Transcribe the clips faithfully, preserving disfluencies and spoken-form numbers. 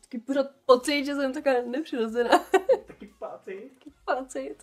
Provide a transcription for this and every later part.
Taky pořád pocit, že jsem taková nepřirozená. Taky pocit. Taky pocit.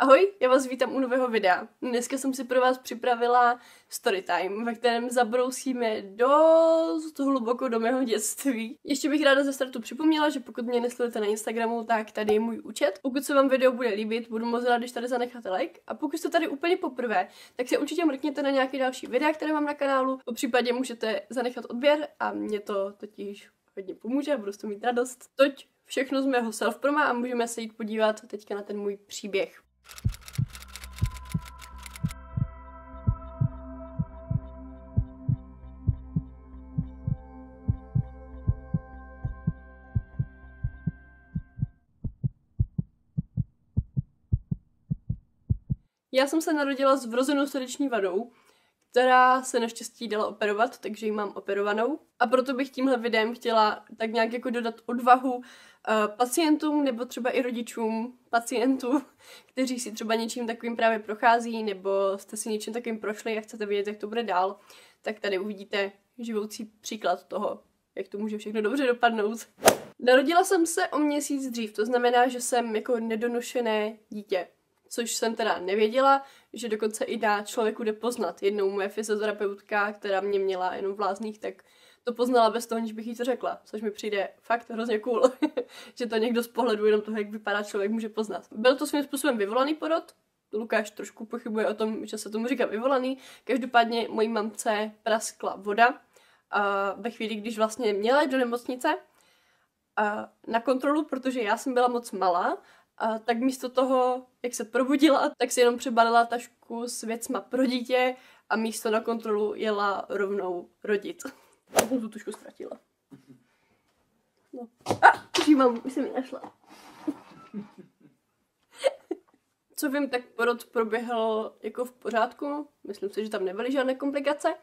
Ahoj, já vás vítám u nového videa. Dneska jsem si pro vás připravila storytime, ve kterém zabrousíme dost hluboko do mého dětství. Ještě bych ráda ze startu připomněla, že pokud mě nesledujete na Instagramu, tak tady je můj účet. Pokud se vám video bude líbit, budu moc ráda, když tady zanecháte like. A pokud jste tady úplně poprvé, tak se určitě mrkněte na nějaké další videa, které mám na kanálu. Popřípadě můžete zanechat odběr a mě to totiž hodně pomůže a budu s toho mít radost. Toť všechno z mého self-proma a můžeme se jít podívat teďka na ten můj příběh. Já jsem se narodila s vrozenou srdeční vadou, která se naštěstí dala operovat, takže ji mám operovanou. A proto bych tímhle videem chtěla tak nějak jako dodat odvahu uh, pacientům nebo třeba i rodičům pacientů, kteří si třeba něčím takovým právě prochází nebo jste si něčím takovým prošli a chcete vědět, jak to bude dál, tak tady uvidíte živoucí příklad toho, jak to může všechno dobře dopadnout. Narodila jsem se o měsíc dřív, to znamená, že jsem jako nedonošené dítě. Což jsem teda nevěděla, že dokonce i dá člověku jde poznat. Jednou moje fyzioterapeutka, která mě měla jenom v lázních, tak to poznala bez toho, než bych jí to řekla. Což mi přijde fakt hrozně cool, že to někdo z pohledu jenom toho, jak vypadá člověk, může poznat. Byl to svým způsobem vyvolaný porod. Lukáš trošku pochybuje o tom, že se tomu říká vyvolaný. Každopádně mojí mamce praskla voda a ve chvíli, když vlastně měla jít do nemocnice a na kontrolu, protože já jsem byla moc malá, a tak místo toho, jak se probudila, tak si jenom přebalila tašku s věcma pro dítě a místo na kontrolu jela rovnou rodit. Já jsem tu tušku ztratila. No. A, už ji mám, už jsem ji našla. Co vím, tak porod proběhl jako v pořádku. Myslím si, že tam nebyly žádné komplikace.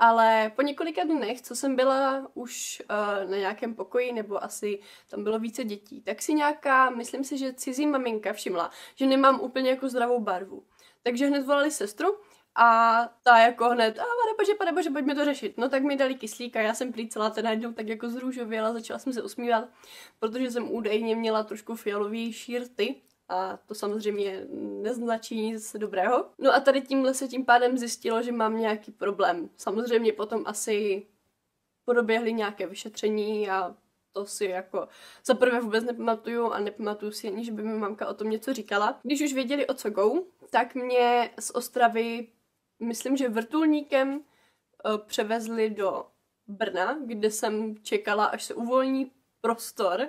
Ale po několika dnech, co jsem byla už uh, na nějakém pokoji, nebo asi tam bylo více dětí, tak si nějaká, myslím si, že cizí maminka všimla, že nemám úplně jako zdravou barvu. Takže hned volali sestru a ta jako hned, a bože, pane bože, pojďme to řešit. No tak mi dali kyslík a já jsem prý celá ten najednou tak jako zrůžověla, začala jsem se usmívat, protože jsem údajně měla trošku fialový šírty. A to samozřejmě neznačí nic dobrého. No a tady tímhle se tím pádem zjistilo, že mám nějaký problém. Samozřejmě potom asi proběhly nějaké vyšetření a to si jako za prvé vůbec nepamatuju a nepamatuju si ani, že by mi mamka o tom něco říkala. Když už věděli, o co go, tak mě z Ostravy, myslím, že vrtulníkem převezli do Brna, kde jsem čekala, až se uvolní prostor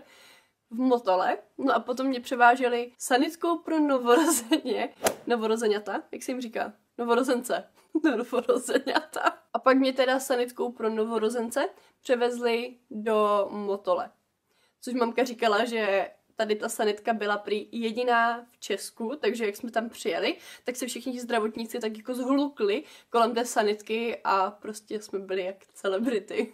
v Motole, no a potom mě převáželi sanitkou pro novorozeně, novorozeňata, jak se jim říká? Novorozence, novorozeňata. A pak mě teda sanitkou pro novorozence převezli do Motole, což mamka říkala, že tady ta sanitka byla prý jediná v Česku, takže jak jsme tam přijeli, tak se všichni zdravotníci tak jako zhlukli kolem té sanitky a prostě jsme byli jak celebrity.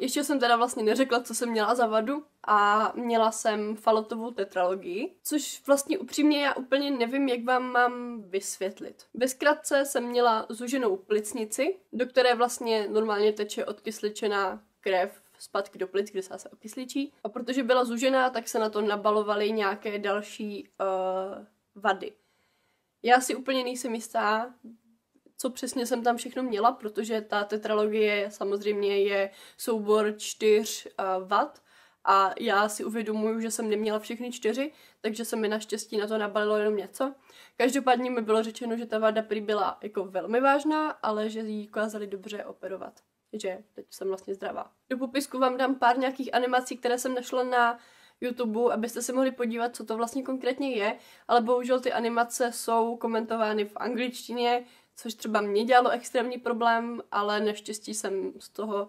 Ještě jsem teda vlastně neřekla, co jsem měla za vadu a měla jsem Fallotovu tetralogii, což vlastně upřímně já úplně nevím, jak vám mám vysvětlit. Ve zkratce jsem měla zuženou plicnici, do které vlastně normálně teče odkysličená krev zpátky do plic, kde se okysličí. A protože byla zužená, tak se na to nabalovaly nějaké další uh, vady. Já si úplně nejsem jistá, co přesně jsem tam všechno měla, protože ta tetralogie samozřejmě je soubor čtyř uh, vad a já si uvědomuju, že jsem neměla všechny čtyři, takže se mi naštěstí na to nabalilo jenom něco. Každopádně mi bylo řečeno, že ta vada prý byla jako velmi vážná, ale že ji dokázali dobře operovat. Takže teď jsem vlastně zdravá. Do popisku vám dám pár nějakých animací, které jsem našla na YouTube, abyste se mohli podívat, co to vlastně konkrétně je, ale bohužel ty animace jsou komentovány v angličtině, což třeba mě dělalo extrémní problém, ale naštěstí jsem z toho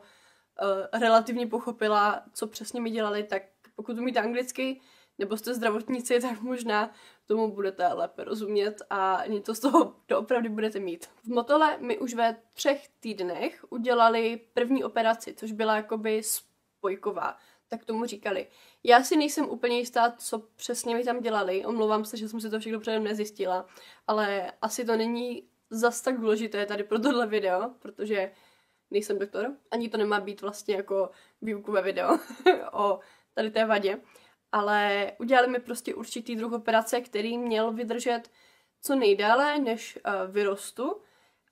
uh, relativně pochopila, co přesně mi dělali, tak pokud umíte anglicky, nebo jste zdravotníci, tak možná tomu budete lépe rozumět a něco z toho doopravdy budete mít. V Motole mi už ve třech týdnech udělali první operaci, což byla jakoby spojková. tak tomu říkali. Já si nejsem úplně jistá, co přesně mi tam dělali, omlouvám se, že jsem si to všechno předem nezjistila, ale asi to není zas tak důležité tady pro tohle video, protože nejsem doktor, ani to nemá být vlastně jako výukové video o tady té vadě, ale udělali mi prostě určitý druh operace, který měl vydržet co nejdále, než uh, vyrostu,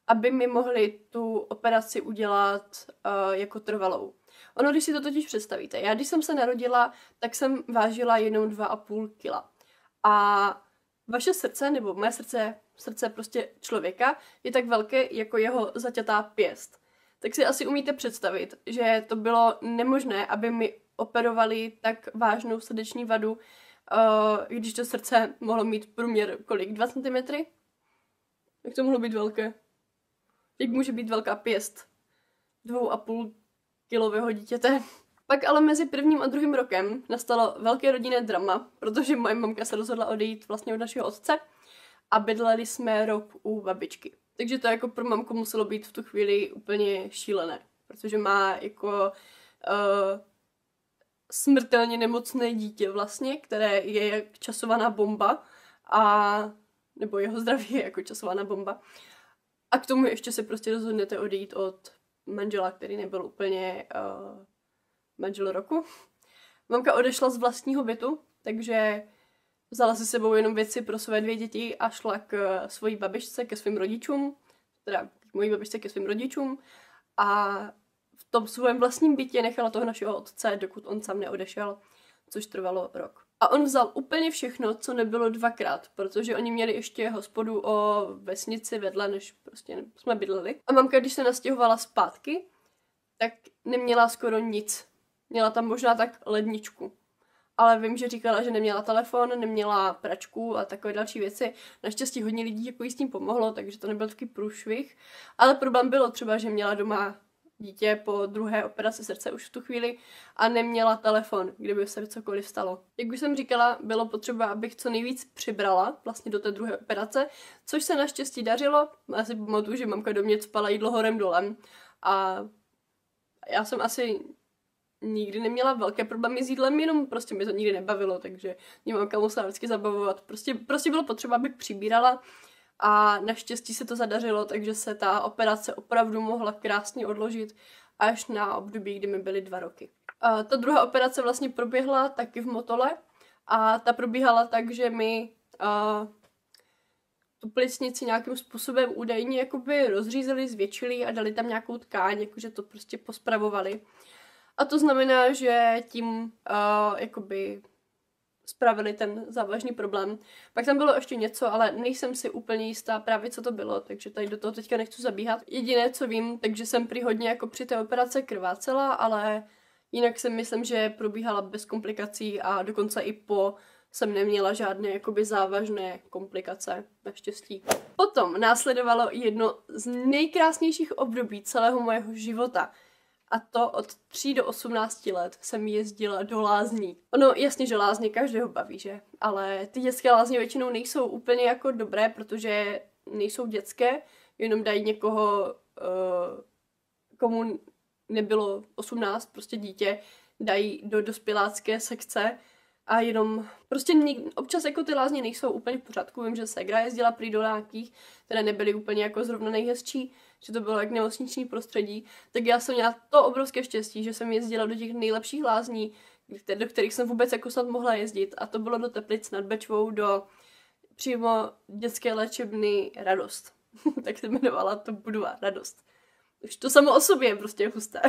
aby mi mohli tu operaci udělat uh, jako trvalou. Ono, když si to totiž představíte, já když jsem se narodila, tak jsem vážila jenom dva a půl kila. A vaše srdce, nebo moje srdce, srdce prostě člověka, je tak velké jako jeho zaťatá pěst. Tak si asi umíte představit, že to bylo nemožné, aby mi operovali tak vážnou srdeční vadu, když to srdce mohlo mít průměr kolik? dva centimetry? Jak to mohlo být velké? Jak může být velká pěst dvou a půl kilového dítěte? Pak ale mezi prvním a druhým rokem nastalo velké rodinné drama, protože moje mamka se rozhodla odejít vlastně od našeho otce a bydleli jsme rok u babičky. Takže to jako pro mamku muselo být v tu chvíli úplně šílené, protože má jako uh, smrtelně nemocné dítě vlastně, které je jak časovaná bomba, a nebo jeho zdraví je jako časovaná bomba. A k tomu ještě se prostě rozhodnete odejít od manžela, který nebyl úplně uh, manžel roku. Mamka odešla z vlastního bytu, takže vzala si sebou jenom věci pro své dvě děti a šla k svojí babičce, ke svým rodičům, teda k mojí babičce, ke svým rodičům, a v tom svém vlastním bytě nechala toho našeho otce, dokud on sám neodešel, což trvalo rok. A on vzal úplně všechno, co nebylo dvakrát, protože oni měli ještě hospodu o vesnici vedle, než prostě jsme bydleli. A mamka, když se nastěhovala zpátky, tak neměla skoro nic. Měla tam možná tak ledničku. Ale vím, že říkala, že neměla telefon, neměla pračku a takové další věci. Naštěstí hodně lidí jako jí s tím pomohlo, takže to nebyl taky průšvih. Ale problém bylo třeba, že měla doma dítě po druhé operaci srdce už v tu chvíli a neměla telefon, kdyby se cokoliv stalo. Jak už jsem říkala, bylo potřeba, abych co nejvíc přibrala vlastně do té druhé operace, což se naštěstí dařilo. Já si pamatuju, že mamka do mě cpala jídlo horem dolem a já jsem asi nikdy neměla velké problémy s jídlem, jenom prostě mi to nikdy nebavilo, takže mě mamka musela vždycky zabavovat. Prostě, prostě bylo potřeba, abych přibírala a naštěstí se to zadařilo, takže se ta operace opravdu mohla krásně odložit až na období, kdy mi byly dva roky. A ta druhá operace vlastně proběhla taky v Motole a ta probíhala tak, že mi a, tu plicnici nějakým způsobem údajně jakoby rozřízeli, zvětšili a dali tam nějakou tkáň, jakože to prostě pospravovali. A to znamená, že tím uh, jakoby spravili ten závažný problém. Pak tam bylo ještě něco, ale nejsem si úplně jistá právě, co to bylo, takže tady do toho teďka nechci zabíhat. Jediné, co vím, takže jsem prý hodně jako při té operaci krvácela, ale jinak si myslím, že probíhala bez komplikací a dokonce i po jsem neměla žádné jakoby závažné komplikace, naštěstí. Potom následovalo jedno z nejkrásnějších období celého mého života. A to od tří do osmnácti let jsem jezdila do lázní. Ono jasně, že lázně každého baví, že? Ale ty dětské lázně většinou nejsou úplně jako dobré, protože nejsou dětské, jenom dají někoho, komu nebylo osmnáct, prostě dítě, dají do dospělácké sekce a jenom prostě občas jako ty lázně nejsou úplně v pořádku. Vím, že ségra jezdila prý do nějakých, které nebyly úplně jako zrovna nejhezčí, že to bylo jak nemocniční prostředí, tak já jsem měla to obrovské štěstí, že jsem jezdila do těch nejlepších lázní, do kterých jsem vůbec jako snad mohla jezdit, a to bylo do Teplic nad Bečvou, do přímo dětské léčebny Radost. Tak se jmenovala to budova Radost. Už to samo o sobě je prostě husté.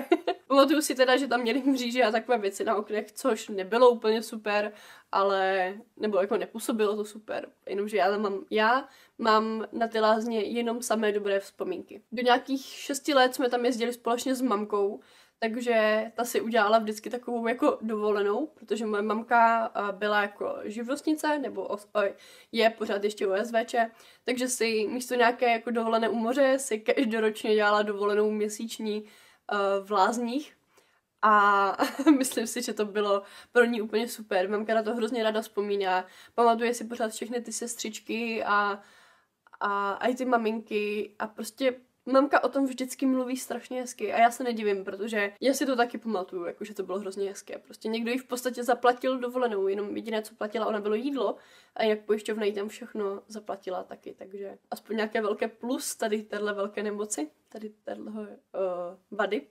Pamatuju si teda, že tam měli mříže a takové věci na oknech, což nebylo úplně super, ale nebo jako nepůsobilo to super, jenomže já tam mám, já mám na ty lázně jenom samé dobré vzpomínky. Do nějakých šesti let jsme tam jezdili společně s mamkou, takže ta si udělala vždycky takovou jako dovolenou, protože moje mamka byla jako živnostnice, nebo je pořád ještě OSVČ, takže si místo nějaké jako dovolené u moře si každoročně dělala dovolenou měsíční v lázních a myslím si, že to bylo pro ní úplně super. Mamka na to hrozně ráda vzpomíná, pamatuje si pořád všechny ty sestřičky a, a, a i ty maminky a prostě Mamka o tom vždycky mluví strašně hezky a já se nedivím, protože já si to taky pamatuju, jakože to bylo hrozně hezké. Prostě někdo jí v podstatě zaplatil dovolenou, jenom jediné, co platila, ona bylo jídlo a jinak pojišťovna jí tam všechno zaplatila taky, takže aspoň nějaké velké plus tady téhle velké nemoci, tady téhle uh, vady,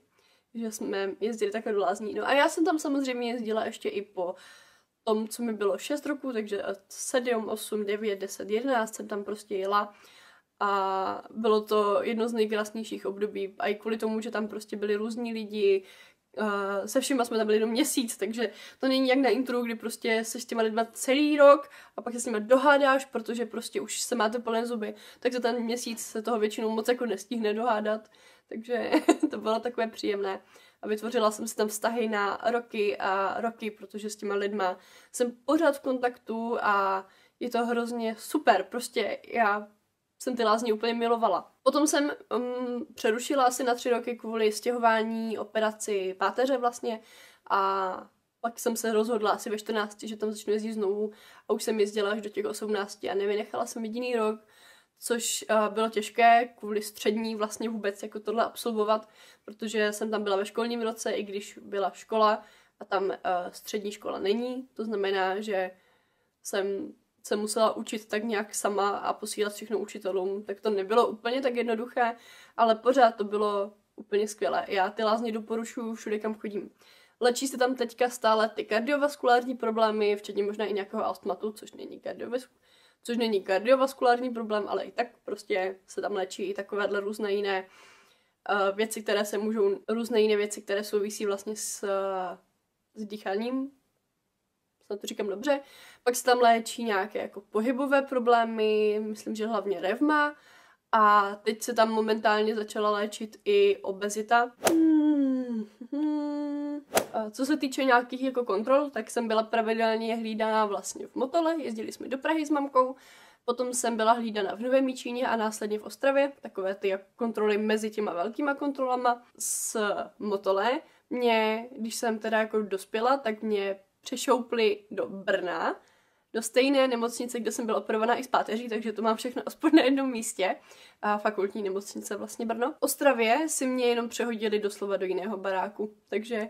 že jsme jezdili takhle do lázní. No a já jsem tam samozřejmě jezdila ještě i po tom, co mi bylo šest roků, takže sedm, osm, devět, deset, jedenáct jsem tam prostě jela. A bylo to jedno z nejkrásnějších období. A i kvůli tomu, že tam prostě byli různí lidi, se všima jsme tam byli jenom měsíc, takže to není jak na intru, kdy prostě se s těma lidma celý rok a pak se s nima dohádáš, protože prostě už se máte plné zuby, tak za ten měsíc se toho většinou moc jako nestihne dohádat. Takže to bylo takové příjemné. A vytvořila jsem si tam vztahy na roky a roky, protože s těma lidma jsem pořád v kontaktu a je to hrozně super. Prostě já jsem ty lázně úplně milovala. Potom jsem um, přerušila asi na tři roky kvůli stěhování, operaci páteře vlastně a pak jsem se rozhodla asi ve čtrnácti, že tam začnu jezdit znovu a už jsem jezdila až do těch osmnácti a nevynechala jsem jediný rok, což uh, bylo těžké kvůli střední vlastně vůbec jako tohle absolvovat, protože jsem tam byla ve školním roce, i když byla škola a tam uh, střední škola není, to znamená, že jsem se musela učit tak nějak sama a posílat všechno učitelům, tak to nebylo úplně tak jednoduché, ale pořád to bylo úplně skvělé. Já ty lázně doporučuji všude, kam chodím. Léčí se tam teďka stále ty kardiovaskulární problémy, včetně možná i nějakého astmatu, což není, kardiovas- což není kardiovaskulární problém, ale i tak prostě se tam léčí i takovéhle různé jiné uh, věci, které se můžou, různé jiné věci, které souvisí vlastně s, uh, s dýcháním. Na to říkám dobře. Pak se tam léčí nějaké jako pohybové problémy, myslím, že hlavně revma. A teď se tam momentálně začala léčit i obezita. A co se týče nějakých jako kontrol, tak jsem byla pravidelně hlídaná vlastně v Motole, jezdili jsme do Prahy s mamkou, potom jsem byla hlídaná v Novém Jičíně a následně v Ostravě, takové ty kontroly mezi těma velkýma kontrolama z Motole. Mě, když jsem teda jako dospěla, tak mě přešoupli do Brna, do stejné nemocnice, kde jsem byla operovaná i s páteří, takže to mám všechno aspoň na jednom místě. A fakultní nemocnice vlastně Brno. V Ostravě si mě jenom přehodili doslova do jiného baráku, takže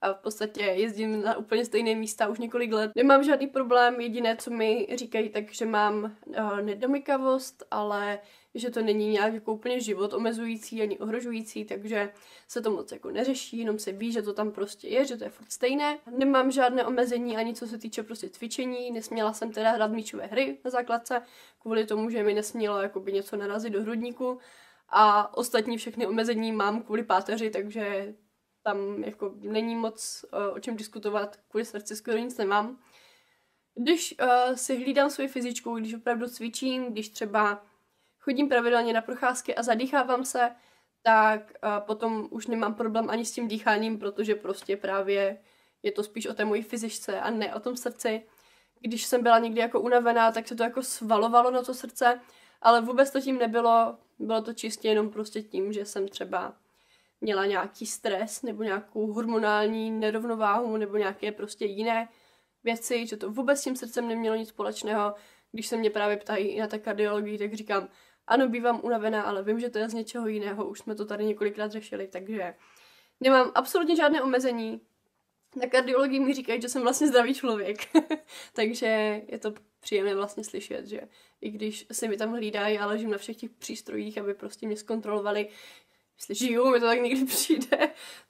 a v podstatě jezdím na úplně stejné místa už několik let. Nemám žádný problém, jediné, co mi říkají, tak, že mám uh, nedomykavost, ale že to není nějak jako úplně život omezující ani ohrožující, takže se to moc jako neřeší, jenom se ví, že to tam prostě je, že to je furt stejné. Nemám žádné omezení ani co se týče prostě cvičení, nesměla jsem teda hrát míčové hry na základce, kvůli tomu, že mi nesmělo jakoby něco narazit do hrudníku a ostatní všechny omezení mám kvůli páteři, takže tam jako není moc uh, o čem diskutovat, kvůli srdci skoro nic nemám. Když uh, si hlídám svoji fyzičku, když opravdu cvičím, když třeba chodím pravidelně na procházky a zadýchávám se, tak uh, potom už nemám problém ani s tím dýcháním, protože prostě právě je to spíš o té mojí fyzičce a ne o tom srdci. Když jsem byla někdy jako unavená, tak se to jako svalovalo na to srdce, ale vůbec to tím nebylo, bylo to čistě jenom prostě tím, že jsem třeba měla nějaký stres nebo nějakou hormonální nerovnováhu nebo nějaké prostě jiné věci, že to vůbec s tím srdcem nemělo nic společného. Když se mě právě ptají i na té kardiologii, tak říkám, ano, bývám unavená, ale vím, že to je z něčeho jiného, už jsme to tady několikrát řešili, takže nemám absolutně žádné omezení. Na kardiologii mi říkají, že jsem vlastně zdravý člověk, takže je to příjemné vlastně slyšet, že i když se mi tam hlídají a ležím na všech těch přístrojích, aby prostě mě zkontrolovali, jestli žiju, mi to tak někdy přijde,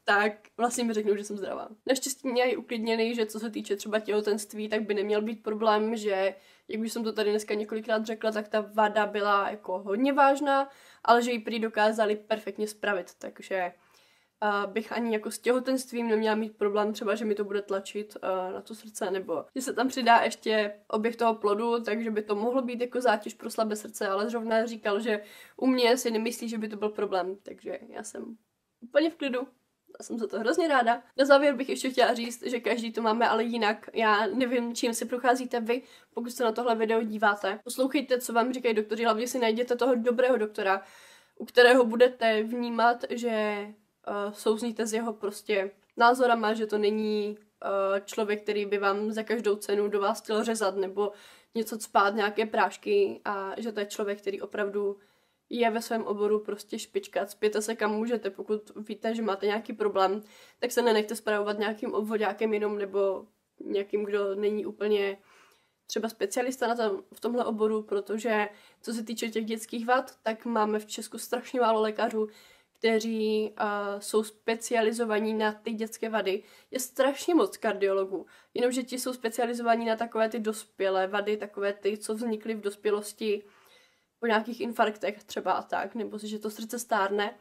tak vlastně mi řeknou, že jsem zdravá. Naštěstí mě je uklidněný, že co se týče třeba těhotenství, tak by neměl být problém, že, jak už jsem to tady dneska několikrát řekla, tak ta vada byla jako hodně vážná, ale že ji prý dokázali perfektně spravit, takže uh, bych ani jako s těhotenstvím neměla mít problém třeba, že mi to bude tlačit uh, na to srdce, nebo že se tam přidá ještě oběh toho plodu, takže by to mohlo být jako zátěž pro slabé srdce, ale zrovna říkal, že u mě si nemyslí, že by to byl problém, takže já jsem úplně v klidu. Já jsem za to hrozně ráda. Na závěr bych ještě chtěla říct, že každý to máme, ale jinak. Já nevím, čím si procházíte vy, pokud se na tohle video díváte. Poslouchejte, co vám říkají doktoři, hlavně si najděte toho dobrého doktora, u kterého budete vnímat, že uh, souzníte s jeho prostě názorama, že to není uh, člověk, který by vám za každou cenu do vás chtěl řezat nebo něco cpát, nějaké prášky, a že to je člověk, který opravdu je ve svém oboru prostě špička. Cpěte se kam můžete, pokud víte, že máte nějaký problém, tak se nenechte spravovat nějakým obvodákem jenom nebo nějakým, kdo není úplně třeba specialista na tom, v tomhle oboru, protože co se týče těch dětských vad, tak máme v Česku strašně málo lékařů, kteří uh, jsou specializovaní na ty dětské vady. Je strašně moc kardiologů, jenomže ti jsou specializovaní na takové ty dospělé vady, takové ty, co vznikly v dospělosti po nějakých infarktech třeba a tak, nebo že to srdce stárne,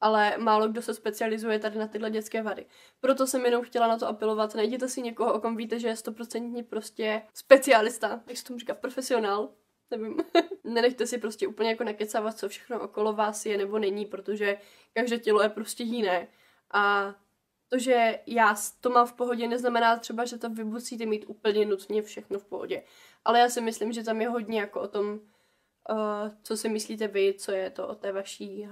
ale málo kdo se specializuje tady na tyhle dětské vady. Proto jsem jenom chtěla na to apelovat, najděte si někoho, o kom víte, že je stoprocentně prostě specialista, jak se tomu říká, profesionál, nevím. Nenechte si prostě úplně jako nakecávat, co všechno okolo vás je nebo není, protože každé tělo je prostě jiné. A to, že já to mám v pohodě, neznamená třeba, že to vy musíte mít úplně nutně všechno v pohodě. Ale já si myslím, že tam je hodně jako o tom, Uh, co si myslíte vy, co je to o té vaší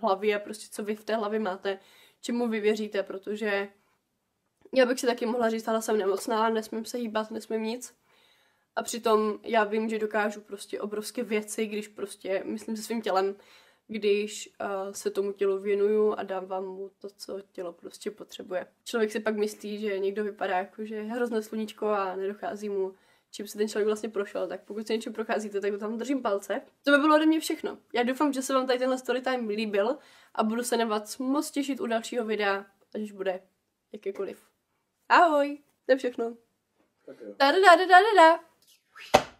hlavě, prostě co vy v té hlavě máte, čemu vy věříte, protože já bych si taky mohla říct, ale jsem nemocná, nesmím se hýbat, nesmím nic. A přitom já vím, že dokážu prostě obrovské věci, když prostě myslím se svým tělem, když uh, se tomu tělu věnuju a dávám mu to, co tělo prostě potřebuje. Člověk si pak myslí, že někdo vypadá jako, že je hrozné sluníčko a nedochází mu, čím se ten člověk vlastně prošel, tak pokud se něčím procházíte, tak tam držím palce. To by bylo ode mě všechno. Já doufám, že se vám tady tenhle storytime líbil a budu se na vás moc těšit u dalšího videa, ať už bude jakékoliv. Ahoj, to je všechno. Tak jo. Da da da da da da.